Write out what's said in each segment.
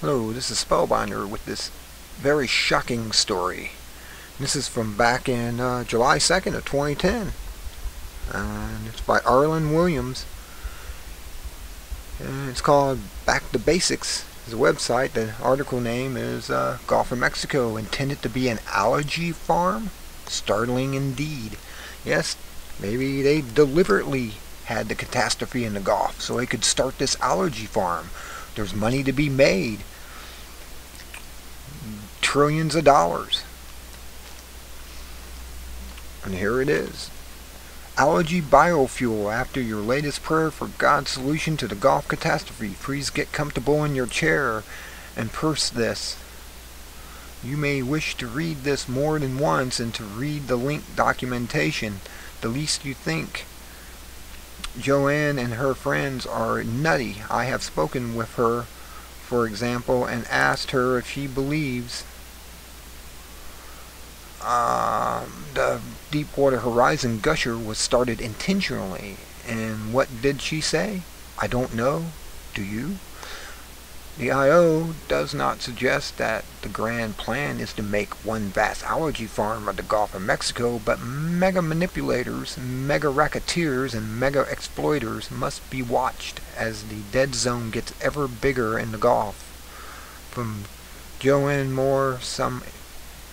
Hello, this is Spellbinder with this very shocking story. This is from back in July 2nd of 2010. And it's by Arlen Williams. And it's called Back to Basics. It's a website. The article name is Gulf of Mexico intended to be an algae farm? Startling indeed. Yes, maybe they deliberately had the catastrophe in the Gulf so they could start this algae farm. There's money to be made. Trillions of dollars. And here it is. Algae biofuel after your latest prayer for God's solution to the Gulf catastrophe. Please get comfortable in your chair and purse this. You may wish to read this more than once and to read the linked documentation. The least you think. Joanne and her friends are nutty. I have spoken with her, for example, and asked her if she believes the Deepwater Horizon gusher was started intentionally. And what did she say? I don't know. Do you? The I.O. does not suggest that the grand plan is to make one vast algae farm of the Gulf of Mexico, but mega manipulators, mega racketeers, and mega exploiters must be watched as the dead zone gets ever bigger in the Gulf. From Joanne Moore, some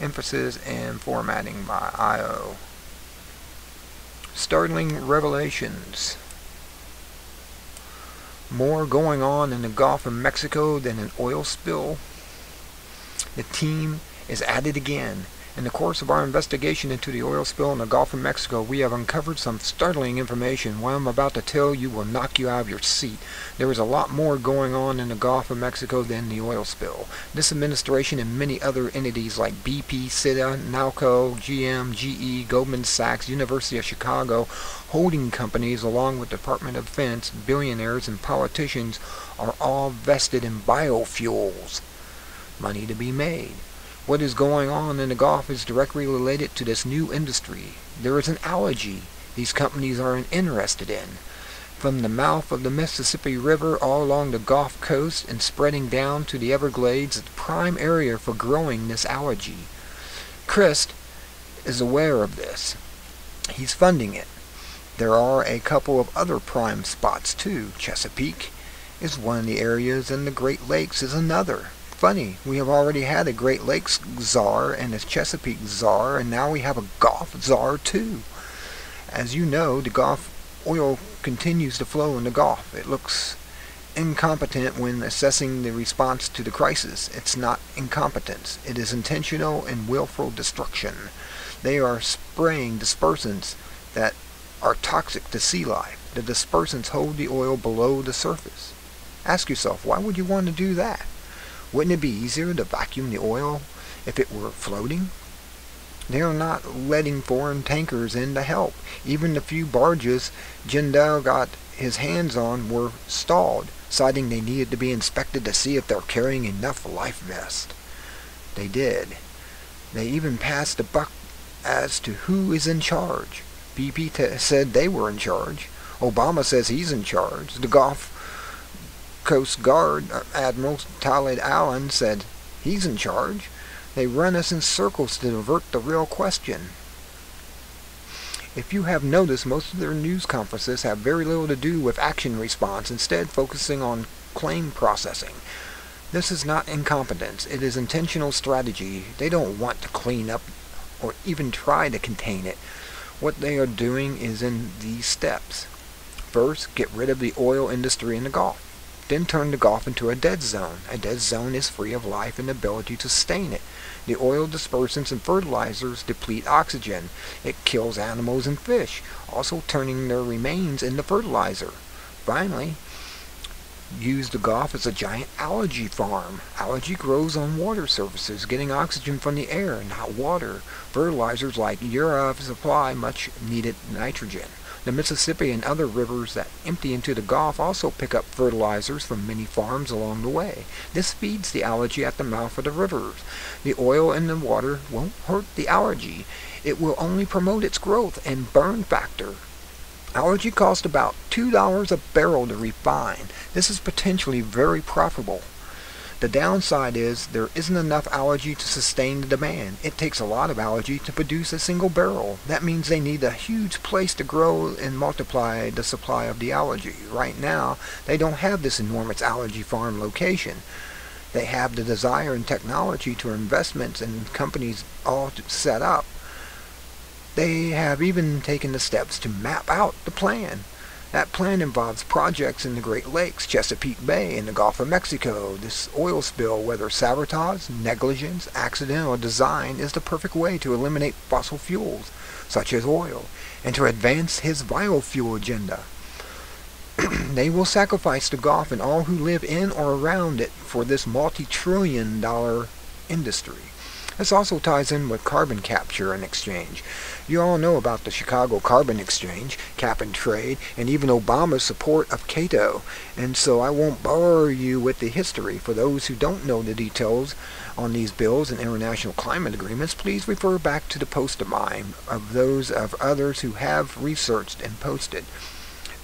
emphasis and formatting by I.O. Startling revelations. More going on in the Gulf of Mexico than an oil spill. The team is at it again. In the course of our investigation into the oil spill in the Gulf of Mexico, we have uncovered some startling information. What I'm about to tell you will knock you out of your seat. There is a lot more going on in the Gulf of Mexico than the oil spill. This administration and many other entities like BP, SIDA, Nalco, GM, GE, Goldman Sachs, University of Chicago, holding companies along with Department of Defense, billionaires and politicians are all vested in biofuels. Money to be made. What is going on in the Gulf is directly related to this new industry. There is an algae these companies are interested in. From the mouth of the Mississippi River all along the Gulf Coast and spreading down to the Everglades is the prime area for growing this algae. Christ is aware of this. He's funding it. There are a couple of other prime spots too. Chesapeake is one of the areas and the Great Lakes is another. Funny, we have already had a Great Lakes czar and a Chesapeake czar and now we have a Gulf czar too. As you know, the Gulf oil continues to flow in the Gulf. It looks incompetent when assessing the response to the crisis. It's not incompetence. It is intentional and willful destruction. They are spraying dispersants that are toxic to sea life. The dispersants hold the oil below the surface. Ask yourself, why would you want to do that? Wouldn't it be easier to vacuum the oil if it were floating? They are not letting foreign tankers in to help. Even the few barges Jindal got his hands on were stalled, citing they needed to be inspected to see if they're carrying enough life vests. They did. They even passed the buck as to who is in charge. BP said they were in charge. Obama says he's in charge. The Gulf Coast Guard Admiral Khalid Allen said he's in charge. They run us in circles to divert the real question. If you have noticed, most of their news conferences have very little to do with action response, instead focusing on claim processing. This is not incompetence. It is intentional strategy. They don't want to clean up or even try to contain it. What they are doing is in these steps. First, get rid of the oil industry in the Gulf. Then turn the Gulf into a dead zone. A dead zone is free of life and the ability to sustain it. The oil dispersants and fertilizers deplete oxygen. It kills animals and fish, also turning their remains into fertilizer. Finally, use the Gulf as a giant algae farm. Algae grows on water surfaces, getting oxygen from the air, not water. Fertilizers like urea supply much needed nitrogen. The Mississippi and other rivers that empty into the Gulf also pick up fertilizers from many farms along the way. This feeds the algae at the mouth of the rivers. The oil in the water won't hurt the algae. It will only promote its growth and burn factor. Algae costs about $2 a barrel to refine. This is potentially very profitable. The downside is there isn't enough algae to sustain the demand. It takes a lot of algae to produce a single barrel. That means they need a huge place to grow and multiply the supply of the algae. Right now, they don't have this enormous algae farm location. They have the desire and technology to investments and companies all set up. They have even taken the steps to map out the plan. That plan involves projects in the Great Lakes, Chesapeake Bay, and the Gulf of Mexico. This oil spill, whether sabotage, negligence, accident, or design, is the perfect way to eliminate fossil fuels, such as oil, and to advance his biofuel agenda. They will sacrifice the Gulf and all who live in or around it for this multi-trillion-dollar industry. This also ties in with carbon capture and exchange. You all know about the Chicago Carbon Exchange, cap and trade, and even Obama's support of Cato. And so I won't bore you with the history. For those who don't know the details on these bills and international climate agreements, please refer back to the post of mine of those of others who have researched and posted.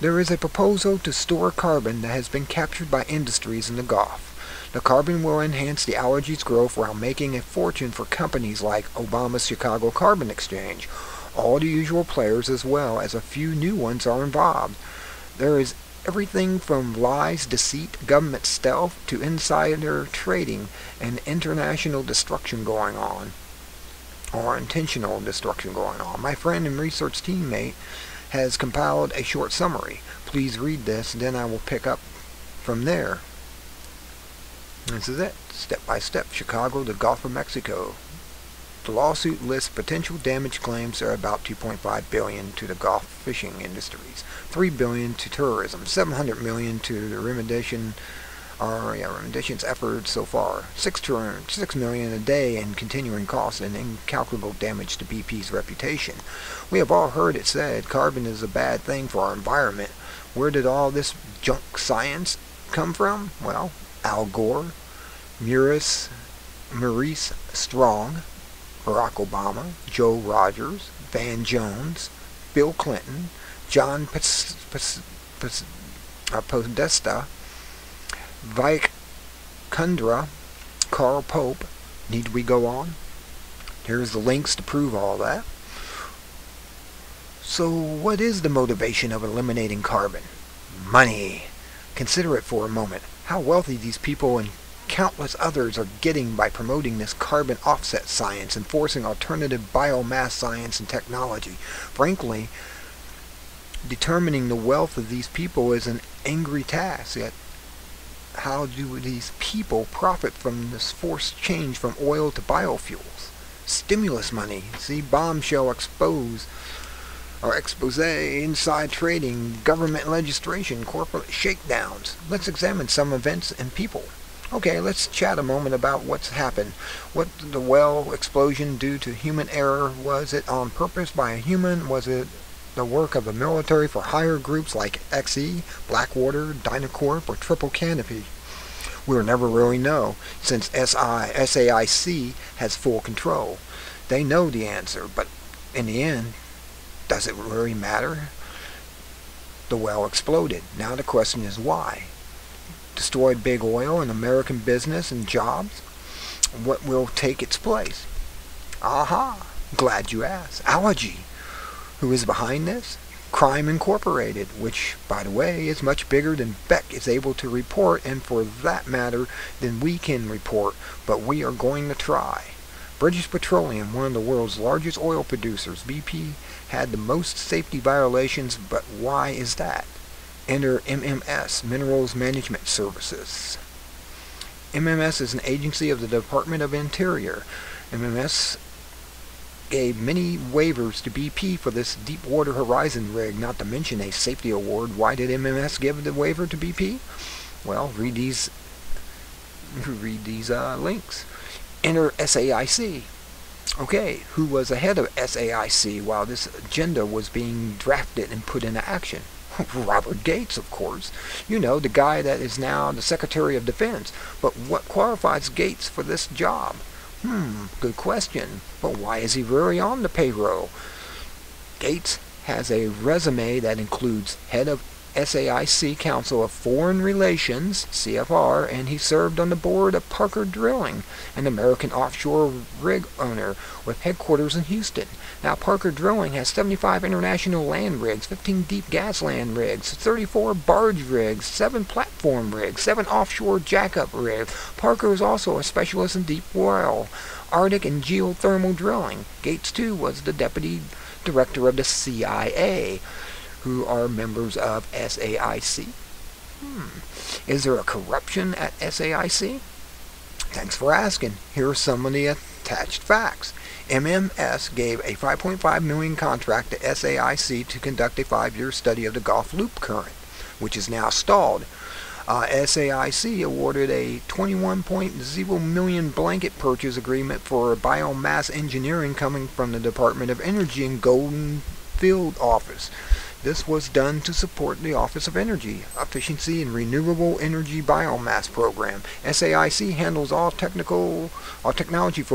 There is a proposal to store carbon that has been captured by industries in the Gulf. The carbon will enhance the algae's growth while making a fortune for companies like Obama's Chicago Carbon Exchange. All the usual players as well as a few new ones are involved. There is everything from lies, deceit, government stealth, to insider trading and international destruction going on, or intentional destruction going on. My friend and research teammate has compiled a short summary. Please read this, then I will pick up from there. This is it, step by step, Chicago to Gulf of Mexico. The lawsuit lists potential damage claims are about $2.5 billion to the Gulf fishing industries, $3 billion to tourism, $700 million to the remediation's efforts so far, $6 million a day in continuing costs and incalculable damage to BP's reputation. We have all heard it said carbon is a bad thing for our environment. Where did all this junk science come from? Well, Al Gore, Maurice Strong, Barack Obama, Joe Rogers, Van Jones, Bill Clinton, John Podesta, Vic Kundra, Carl Pope. Need we go on? Here's the links to prove all that. So what is the motivation of eliminating carbon? Money. Consider it for a moment. How wealthy these people and countless others are getting by promoting this carbon offset science and forcing alternative biomass science and technology. Frankly, determining the wealth of these people is an angry task. Yet, how do these people profit from this forced change from oil to biofuels? Stimulus money. See, bombshell expose. Or expose, inside trading, government legislation, corporate shakedowns. Let's examine some events and people. Okay, let's chat a moment about what's happened. What did the well explosion due to human error? Was it on purpose by a human? Was it the work of the military for hire groups like XE, Blackwater, Dynacorp, or Triple Canopy? We'll never really know, since SAIC has full control. They know the answer, but in the end, does it really matter? The well exploded. Now the question is why? Destroyed big oil and American business and jobs? What will take its place? Aha! Glad you asked. Algae. Who is behind this? Crime Incorporated, which, by the way, is much bigger than Beck is able to report, and for that matter, than we can report, but we are going to try. British Petroleum, one of the world's largest oil producers, BP, had the most safety violations, but why is that? Enter MMS, Minerals Management Services. MMS is an agency of the Department of Interior. MMS gave many waivers to BP for this Deepwater Horizon rig, not to mention a safety award. Why did MMS give the waiver to BP? Well, read these links. Enter SAIC. Okay, who was the head of SAIC while this agenda was being drafted and put into action? Robert Gates, of course. You know, the guy that is now the Secretary of Defense. But what qualifies Gates for this job? Good question. But why is he really on the payroll? Gates has a resume that includes head of SAIC Council of Foreign Relations, CFR, and he served on the board of Parker Drilling, an American offshore rig owner with headquarters in Houston. Now, Parker Drilling has 75 international land rigs, 15 deep gas land rigs, 34 barge rigs, 7 platform rigs, 7 offshore jackup rigs. Parker is also a specialist in deep well, Arctic and geothermal drilling. Gates, too, was the deputy director of the CIA, who are members of SAIC. Is there a corruption at SAIC? Thanks for asking. Here are some of the attached facts. MMS gave a $5.5 million contract to SAIC to conduct a 5-year study of the Gulf Loop Current, which is now stalled. SAIC awarded a $21.0 million blanket purchase agreement for biomass engineering coming from the Department of Energy and Golden Field Office. This was done to support the Office of Energy, Efficiency, and Renewable Energy Biomass Program. SAIC handles all technology for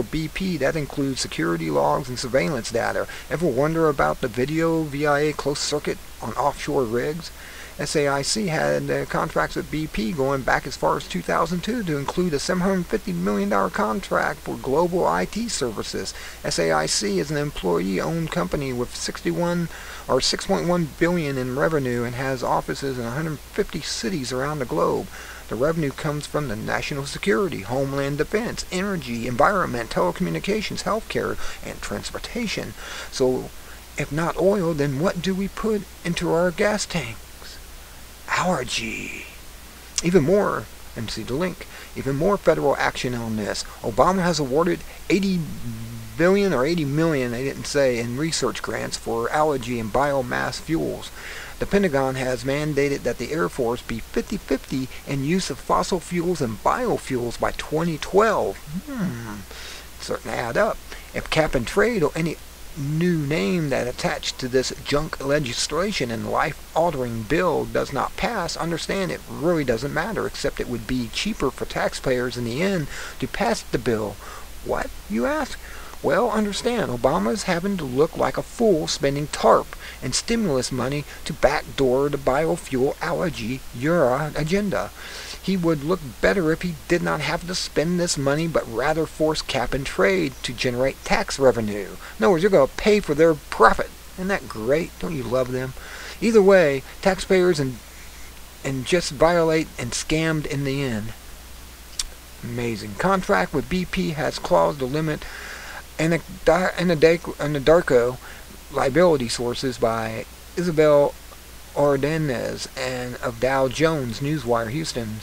BP. That includes security logs and surveillance data. Ever wonder about the video VIA closed circuit on offshore rigs? SAIC had contracts with BP going back as far as 2002 to include a $750 million contract for global IT services. SAIC is an employee-owned company with 6.1 billion in revenue and has offices in 150 cities around the globe. The revenue comes from the national security, homeland defense, energy, environment, telecommunications, healthcare, and transportation. So, if not oil, then what do we put into our gas tank? Allergy. Even more, and see the link, even more federal action on this. Obama has awarded 80 billion or 80 million, they didn't say, in research grants for allergy and biomass fuels. The Pentagon has mandated that the Air Force be 50-50 in use of fossil fuels and biofuels by 2012. Starting to add up. If cap and trade or any new name that attached to this junk legislation and life-altering bill does not pass, understand it really doesn't matter, except it would be cheaper for taxpayers in the end to pass the bill. What, you ask? Well, understand, Obama's having to look like a fool spending TARP and stimulus money to backdoor the biofuel allergy agenda. He would look better if he did not have to spend this money, but rather force cap and trade to generate tax revenue. In other words, you're going to pay for their profit. Isn't that great? Don't you love them? Either way, taxpayers and just violate and scammed in the end. Amazing. Contract with BP has clause to limit Anadarko liability sources by Isabel Ordenez and of Dow Jones Newswire Houston.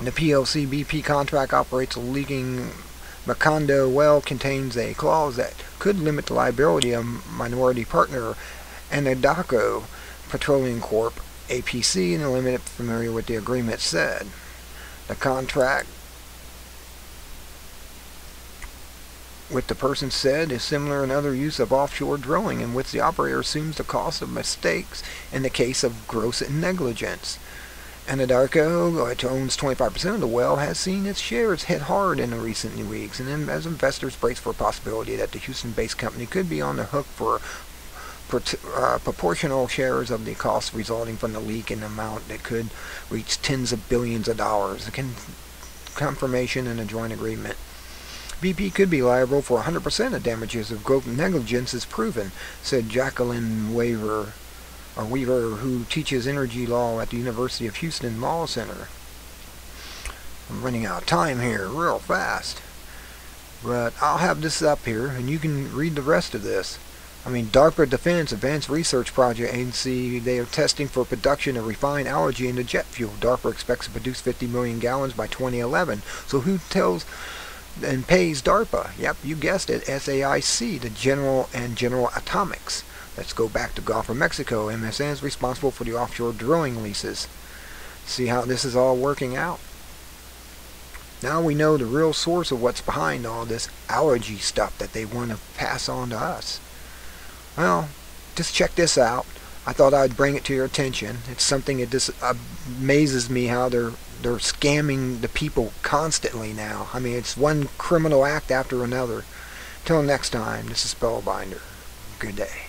The PLC BP contract operates a leaking Macondo well contains a clause that could limit the liability of minority partner Anadarko Petroleum Corp, APC, and the limit familiar with the agreement said. The contract with the person said is similar in other use of offshore drilling in which the operator assumes the cost of mistakes in the case of gross negligence. Anadarko, which owns 25% of the well, has seen its shares hit hard in the recent weeks, and as investors brace for a possibility that the Houston-based company could be on the hook for proportional shares of the costs resulting from the leak in an amount that could reach tens of billions of dollars. Confirmation in a joint agreement. BP could be liable for 100% of damages if gross negligence is proven, said Jacqueline Weaver, who teaches energy law at the University of Houston Law Center. I'm running out of time here real fast. But I'll have this up here, and you can read the rest of this. I mean, DARPA Defense Advanced Research Project Agency, they are testing for production of refined allergy into jet fuel. DARPA expects to produce 50 million gallons by 2011. So who tells and pays DARPA? Yep, you guessed it, SAIC, the General Atomics. Let's go back to Gulf of Mexico. MSN is responsible for the offshore drilling leases. See how this is all working out? Now we know the real source of what's behind all this allergy stuff that they want to pass on to us. Well, just check this out. I thought I'd bring it to your attention. It's something that just amazes me how they're scamming the people constantly now. I mean, it's one criminal act after another. Till next time, this is Spellbinder. Good day.